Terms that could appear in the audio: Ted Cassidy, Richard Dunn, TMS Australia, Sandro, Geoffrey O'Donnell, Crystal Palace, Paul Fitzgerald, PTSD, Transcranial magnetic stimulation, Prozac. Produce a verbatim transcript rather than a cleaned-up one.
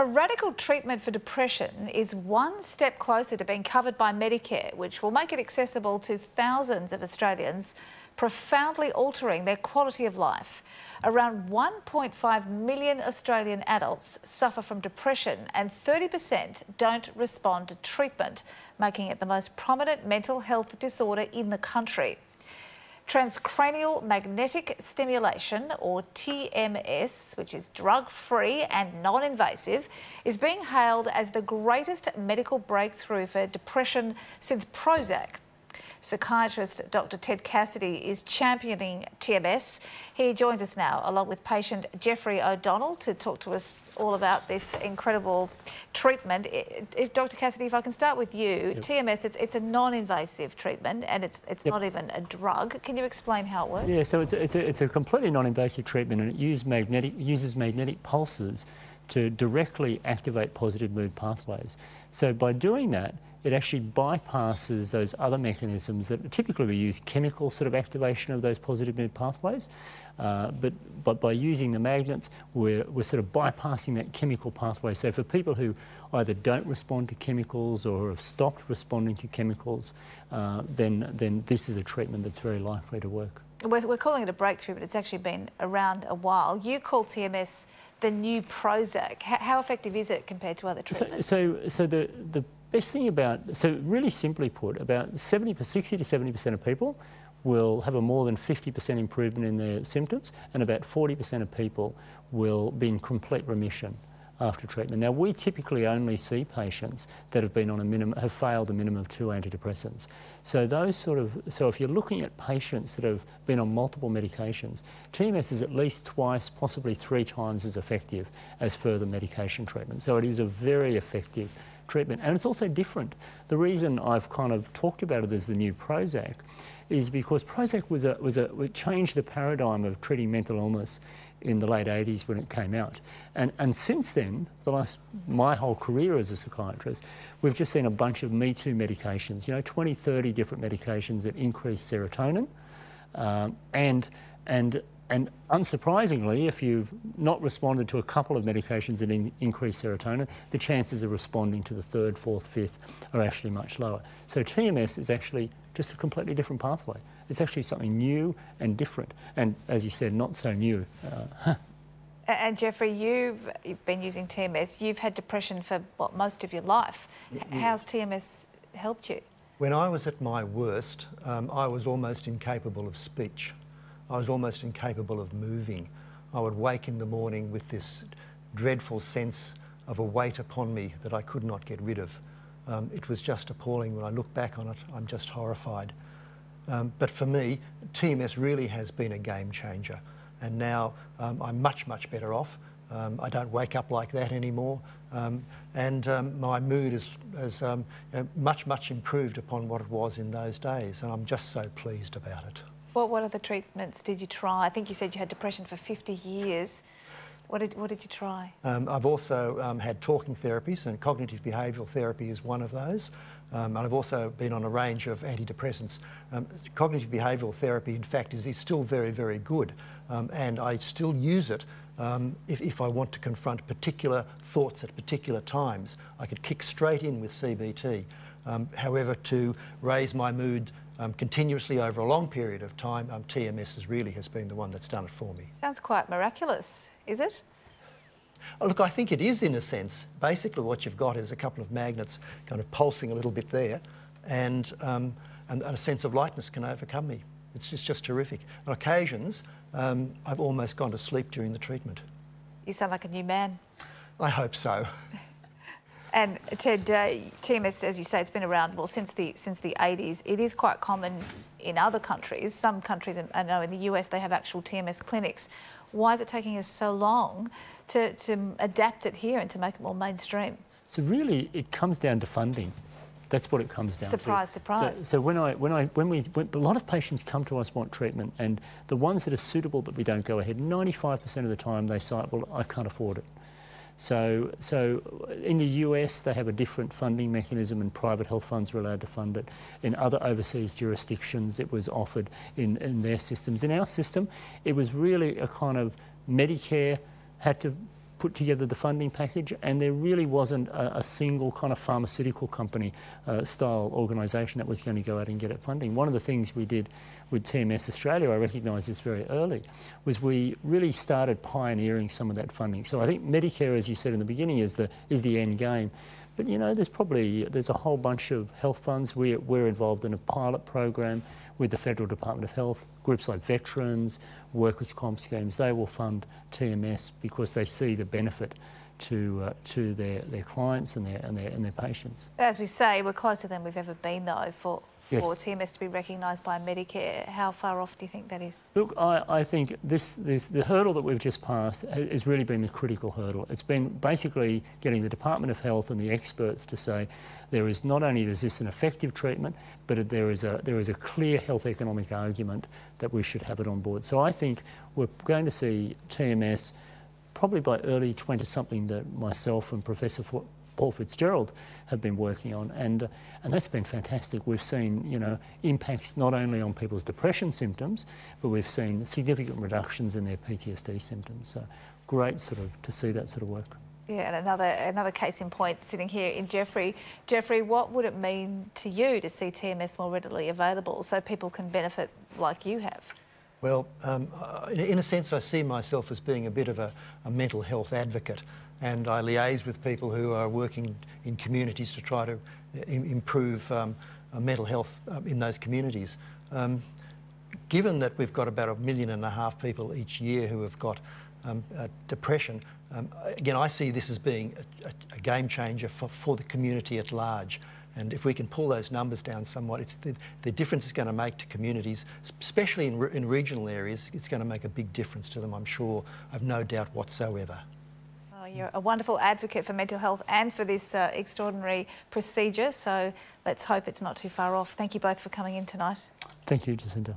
A radical treatment for depression is one step closer to being covered by Medicare, which will make it accessible to thousands of Australians, profoundly altering their quality of life. Around one point five million Australian adults suffer from depression and thirty percent don't respond to treatment, making it the most prominent mental health disorder in the country. Transcranial magnetic stimulation, or T M S, which is drug-free and non-invasive, is being hailed as the greatest medical breakthrough for depression since Prozac. Psychiatrist Doctor Ted Cassidy is championing T M S. He joins us now, along with patient Geoffrey O'Donnell, to talk to us all about this incredible treatment. If Doctor Cassidy, if I can start with you, yep. T M S, it's, it's a non-invasive treatment and it's, it's yep. not even a drug. Can you explain how it works? Yeah, so it's a, it's a, it's a completely non-invasive treatment, and it uses magnetic, uses magnetic pulses to directly activate positive mood pathways. So by doing that, it actually bypasses those other mechanisms that typically we use chemical sort of activation of those positive mood pathways. Uh, but, but by using the magnets, we're, we're sort of bypassing that chemical pathway. So for people who either don't respond to chemicals or have stopped responding to chemicals, uh, then, then this is a treatment that's very likely to work. We're, we're calling it a breakthrough, but it's actually been around a while. You call T M S the new Prozac. How, how effective is it compared to other treatments? So, so, so the, the best thing about, so really simply put, about sixty to seventy percent of people will have a more than fifty percent improvement in their symptoms, and about forty percent of people will be in complete remission after treatment. Now, we typically only see patients that have been on a minimum, have failed a minimum of two antidepressants. So those sort of, so if you're looking at patients that have been on multiple medications, T M S is at least twice, possibly three times as effective as further medication treatment. So it is a very effective treatment, and it's also different. The reason I've kind of talked about it as the new Prozac is because Prozac was a, was a, it changed the paradigm of treating mental illness in the late eighties when it came out. And, and since then, the last, my whole career as a psychiatrist, we've just seen a bunch of Me Too medications, you know, twenty, thirty different medications that increase serotonin. Um, and, and, and unsurprisingly, if you've not responded to a couple of medications that in, increase serotonin, the chances of responding to the third, fourth, fifth are actually much lower. So T M S is actually just a completely different pathway. It's actually something new and different, and as you said, not so new. Uh, and Geoffrey, you've been using T M S. You've had depression for what, most of your life. Yeah. How's T M S helped you? When I was at my worst, um, I was almost incapable of speech. I was almost incapable of moving. I would wake in the morning with this dreadful sense of a weight upon me that I could not get rid of. Um, it was just appalling. When I look back on it, I'm just horrified. Um, but for me, T M S really has been a game changer, and now um, I'm much, much better off. Um, I don't wake up like that anymore, um, and um, my mood is, is um, much, much improved upon what it was in those days, and I'm just so pleased about it. Well, what other treatments did you try? I think you said you had depression for fifty years. What did, what did you try? Um, I've also um, had talking therapies, and cognitive behavioural therapy is one of those. Um, and I've also been on a range of antidepressants. Um, cognitive behavioural therapy, in fact, is, is still very, very good. Um, and I still use it um, if, if I want to confront particular thoughts at particular times. I could kick straight in with C B T. Um, however, to raise my mood Um, continuously over a long period of time, um, T M S has really has been the one that's done it for me. Sounds quite miraculous, is it? Oh, look, I think it is in a sense. Basically what you've got is a couple of magnets kind of pulsing a little bit there, and, um, and, and a sense of lightness can overcome me. It's just, just terrific. On occasions, um, I've almost gone to sleep during the treatment. You sound like a new man. I hope so. And Ted, uh, T M S, as you say, it's been around well since the since the eighties. It is quite common in other countries. Some countries, I know, in the U S, they have actual T M S clinics. Why is it taking us so long to to adapt it here and to make it more mainstream? So really, it comes down to funding. That's what it comes down surprise, to. Surprise, surprise. So, so when I, when I, when we, when, a lot of patients come to us want treatment, and the ones that are suitable that we don't go ahead. ninety-five percent of the time, they say, "Well, I can't afford it." So, so in the U S, they have a different funding mechanism, and private health funds were allowed to fund it. In other overseas jurisdictions, it was offered in, in their systems. In our system, it was really a kind of Medicare had to put together the funding package, and there really wasn't a, a single kind of pharmaceutical company uh, style organisation that was going to go out and get it funding. One of the things we did with T M S Australia, I recognised this very early, was we really started pioneering some of that funding. So I think Medicare, as you said in the beginning, is the, is the end game. But, you know, there's probably, there's a whole bunch of health funds. We, we're involved in a pilot program with the Federal Department of Health. Groups like veterans, workers' comp schemes, they will fund T M S because they see the benefit to, uh, to their, their clients and their, and, their, and their patients. As we say, we're closer than we've ever been, though, for, for yes. T M S to be recognised by Medicare. How far off do you think that is? Look, I, I think this, this, the hurdle that we've just passed has really been the critical hurdle. It's been basically getting the Department of Health and the experts to say, there is not only is this an effective treatment, but there is a there is a clear health economic argument that we should have it on board. So I think we're going to see T M S probably by early twenty something that myself and Professor Paul Fitzgerald have been working on, and uh, and that's been fantastic. We've seen, you know, impacts not only on people's depression symptoms, but we've seen significant reductions in their P T S D symptoms. So great sort of to see that sort of work. Yeah, and another, another case in point sitting here in Geoffrey. Geoffrey, what would it mean to you to see T M S more readily available so people can benefit like you have? Well, um, in a sense, I see myself as being a bit of a, a mental health advocate, and I liaise with people who are working in communities to try to im- improve um, mental health in those communities. Um, given that we've got about a million and a half people each year who have got um, uh, depression, Um, again, I see this as being a, a game changer for, for the community at large. And if we can pull those numbers down somewhat, it's the, the difference it's going to make to communities, especially in, re in regional areas, it's going to make a big difference to them, I'm sure. I've no doubt whatsoever. Oh, you're a wonderful advocate for mental health and for this uh, extraordinary procedure, so let's hope it's not too far off. Thank you both for coming in tonight. Thank you, Jacinda.